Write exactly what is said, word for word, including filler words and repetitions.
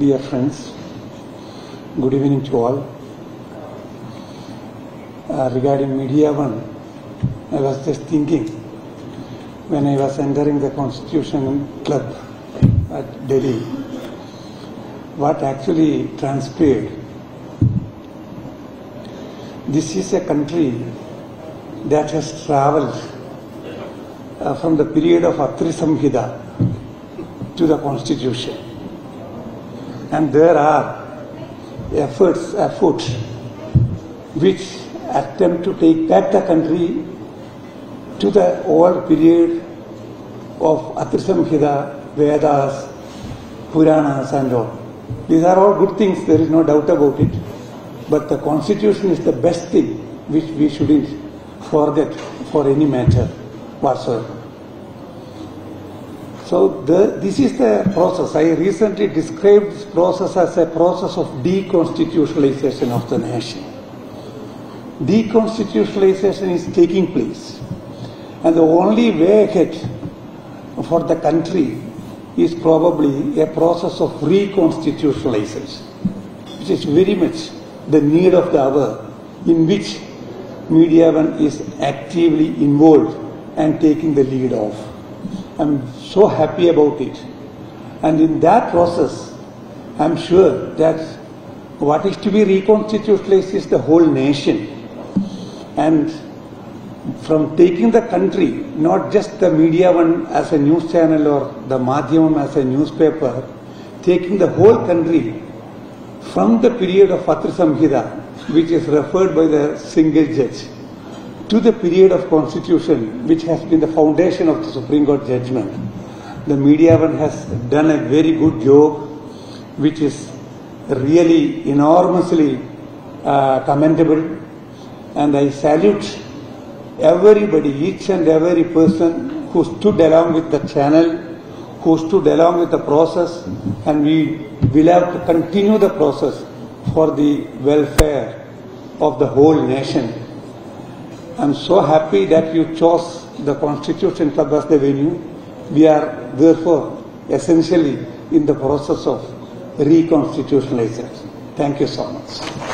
Dear friends, good evening to all. Uh, regarding MediaOne, I was just thinking when I was entering the Constitution Club at Delhi, what actually transpired. This is a country that has travelled uh, from the period of Atri Samhita to the Constitution. And there are efforts afoot which attempt to take back the country to the old period of Atri Samhita, Vedas, Puranas and all. These are all good things, there is no doubt about it. But the Constitution is the best thing which we shouldn't forget for any matter whatsoever. So the, this is the process. I recently described this process as a process of deconstitutionalization of the nation. Deconstitutionalization is taking place. And the only way ahead for the country is probably a process of reconstitutionalization, which is very much the need of the hour, in which MediaOne is actively involved and taking the lead of. I'm so happy about it. And in that process, I'm sure that what is to be reconstitutionalized is the whole nation. And from taking the country, not just the MediaOne as a news channel or the Madhyamam as a newspaper, taking the whole country from the period of Atri Samhita, which is referred by the single judge, to the period of Constitution, which has been the foundation of the Supreme Court judgment. The MediaOne has done a very good job, which is really enormously uh, commendable. And I salute everybody, each and every person who stood along with the channel, who stood along with the process, and we will have to continue the process for the welfare of the whole nation. I'm so happy that you chose the Constitution Club as the venue. We are therefore essentially in the process of reconstitutionalization. Thank you so much.